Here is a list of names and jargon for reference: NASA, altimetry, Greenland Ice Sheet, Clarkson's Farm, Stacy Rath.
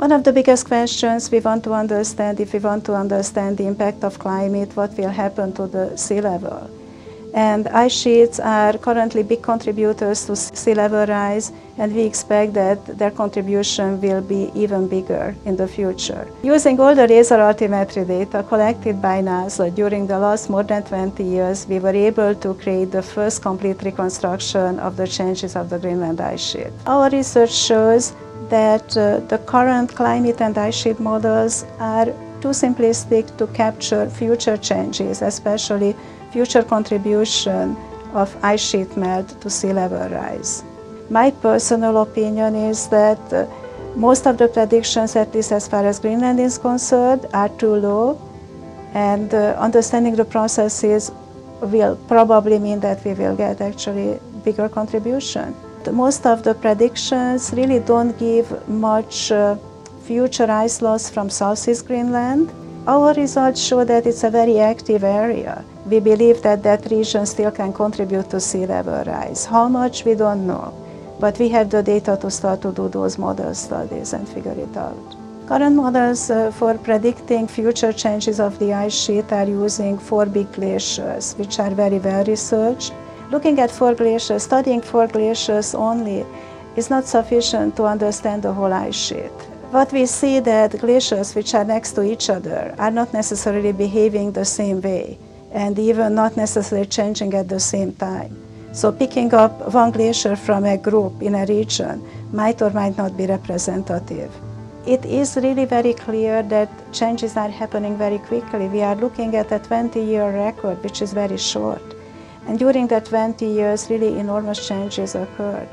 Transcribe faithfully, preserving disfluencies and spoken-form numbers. One of the biggest questions we want to understand, if we want to understand the impact of climate, what will happen to the sea level. And ice sheets are currently big contributors to sea level rise, and we expect that their contribution will be even bigger in the future. Using all the laser altimetry data collected by NASA during the last more than twenty years, we were able to create the first complete reconstruction of the changes of the Greenland ice sheet. Our research shows that uh, the current climate and ice sheet models are too simplistic to capture future changes, especially future contribution of ice sheet melt to sea level rise. My personal opinion is that uh, most of the predictions, at least as far as Greenland is concerned, are too low, and uh, understanding the processes will probably mean that we will get actually bigger contribution. Most of the predictions really don't give much uh, future ice loss from Southeast Greenland. Our results show that it's a very active area. We believe that that region still can contribute to sea level rise. How much, we don't know, but we have the data to start to do those model studies and figure it out. Current models uh, for predicting future changes of the ice sheet are using four big glaciers, which are very well researched. Looking at four glaciers, studying four glaciers only is not sufficient to understand the whole ice sheet. What we see that glaciers which are next to each other are not necessarily behaving the same way, and even not necessarily changing at the same time. So picking up one glacier from a group in a region might or might not be representative. It is really very clear that changes are happening very quickly. We are looking at a twenty-year record, which is very short. And during that twenty years, really enormous changes occurred.